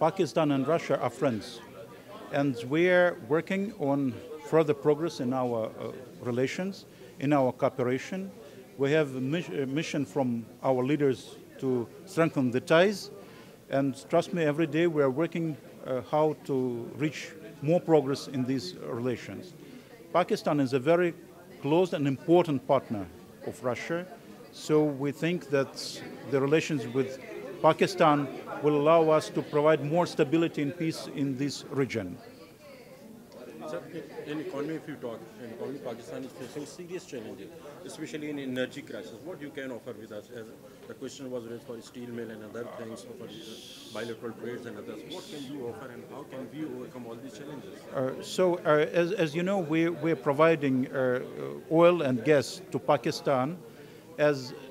Pakistan and Russia are friends, and we're working on further progress in our relations, in our cooperation. We have a mission from our leaders to strengthen the ties, and trust me, every day we are working how to reach more progress in these relations. Pakistan is a very close and important partner of Russia, so we think that the relations with Pakistan will allow us to provide more stability and peace in this region. Sir, in economy, if you talk, in economy, Pakistan is facing serious challenges, especially in energy crisis. What you can offer with us? As the question was raised for steel mill and other things, for bilateral trades and others. What can you offer, and how can we overcome all these challenges? As you know, we're providing oil and gas to Pakistan,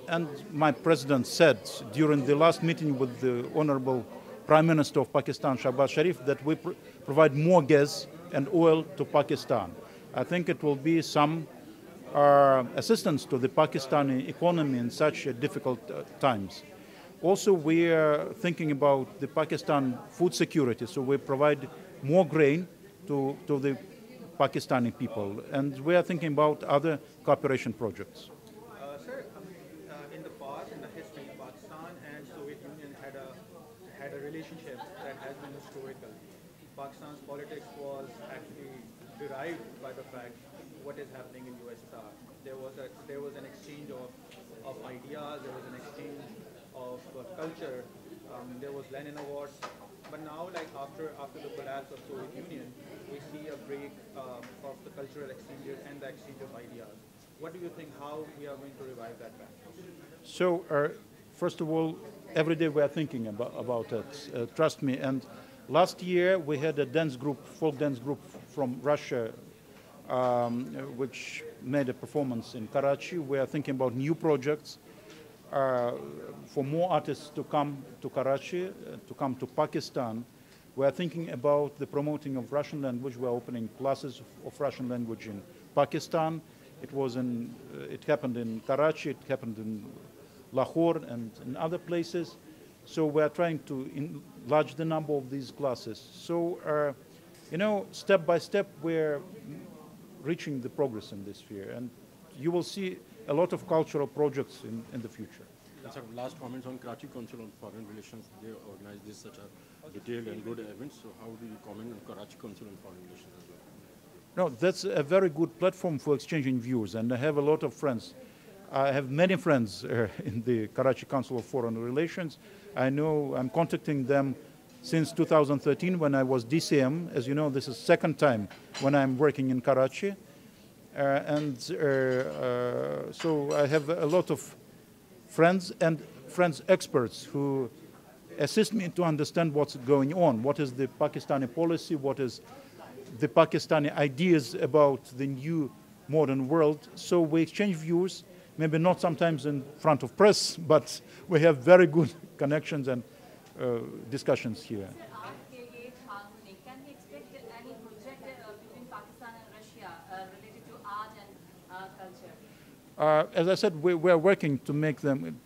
and my president said during the last meeting with the Honorable Prime Minister of Pakistan, Shahbaz Sharif, that we provide more gas and oil to Pakistan. I think it will be some assistance to the Pakistani economy in such difficult times. Also, we are thinking about the Pakistan food security, so we provide more grain to the Pakistani people, and we are thinking about other cooperation projects. Sir, in the past, in the history, Pakistan and Soviet Union had a relationship that has been historical. Pakistan's politics was actually derived by the fact what is happening in USSR. There was an exchange of ideas, there was an exchange of culture, there was Lenin Awards. But now, like after the collapse of Soviet Union, we see a break of the cultural exchanges and the exchange of ideas. What do you think, how we are going to revive that back? So, first of all, every day we are thinking about it, trust me. And last year, we had a dance group, folk dance group from Russia, which made a performance in Karachi. We are thinking about new projects for more artists to come to Karachi, to come to Pakistan. We are thinking about the promoting of Russian language. We are opening classes of Russian language in Pakistan. It happened in Karachi, it happened in Lahore and in other places. So we are trying to enlarge the number of these classes. So, you know, step by step, we're reaching the progress in this sphere. And you will see a lot of cultural projects in the future. And sir, last comments on Karachi Council on Foreign Relations. They organize this such a detailed and good event. So how do you comment on Karachi Council on Foreign Relations as well? No, that's a very good platform for exchanging views. And I have a lot of friends. I have many friends in the Karachi Council of Foreign Relations. I know I'm contacting them since 2013 when I was DCM. As you know, this is the second time when I'm working in Karachi. So I have a lot of friends and friends experts who assist me to understand what's going on, what is the Pakistani policy, what is the Pakistani ideas about the new modern world. So we exchange views. Maybe not sometimes in front of press, but we have very good connections and discussions here. Can we expect any project between Pakistan and Russia related to art and culture? As I said, we are working to make them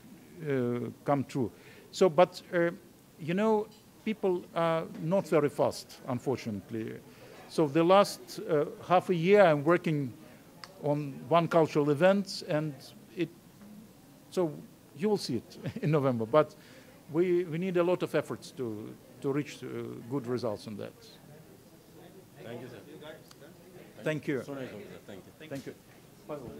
come true. So, but you know, people are not very fast, unfortunately. So the last half a year I'm working on one cultural event, and so you will see it in November. But we need a lot of efforts to reach good results on that. Thank you, sir. Thank you. Thank you.